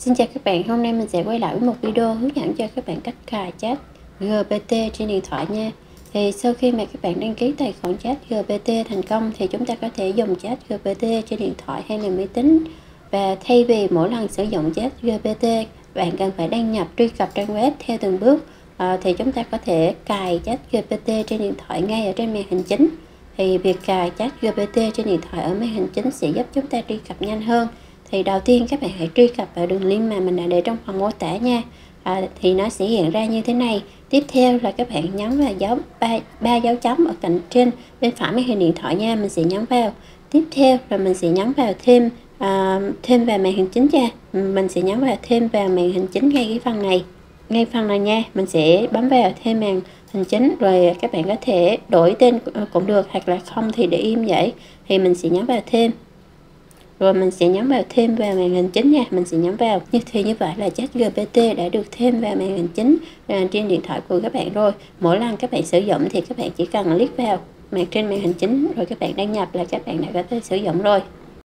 Xin chào các bạn, hôm nay mình sẽ quay lại với một video hướng dẫn cho các bạn cách cài chat GPT trên điện thoại nha. Thì sau khi mà các bạn đăng ký tài khoản chat GPT thành công thì chúng ta có thể dùng chat GPT trên điện thoại hay là máy tính. Và thay vì mỗi lần sử dụng chat GPT, bạn cần phải đăng nhập truy cập trang web theo từng bước, thì chúng ta có thể cài chat GPT trên điện thoại ngay ở trên màn hình chính. Thì việc cài chat GPT trên điện thoại ở màn hình chính sẽ giúp chúng ta truy cập nhanh hơn. Thì đầu tiên các bạn hãy truy cập vào đường link mà mình đã để trong phần mô tả nha. Thì nó sẽ hiện ra như thế này. Tiếp theo là các bạn nhấn vào ba dấu chấm ở cạnh trên bên phải màn hình điện thoại nha. Mình sẽ nhấn vào. Tiếp theo là mình sẽ nhấn vào thêm vào màn hình chính nha. Mình sẽ nhấn vào thêm vào màn hình chính ngay cái phần này. Ngay phần này nha, mình sẽ bấm vào thêm màn hình chính. Rồi các bạn có thể đổi tên cũng được, hoặc là không thì để im vậy. Thì mình sẽ nhấn vào thêm. Rồi mình sẽ nhấn vào thêm vào màn hình chính nha. Mình sẽ nhấn vào. Thì như vậy là chat GPT đã được thêm vào màn hình chính trên điện thoại của các bạn rồi. Mỗi lần các bạn sử dụng thì các bạn chỉ cần click vào trên màn hình chính. Rồi các bạn đăng nhập là các bạn đã có thể sử dụng rồi.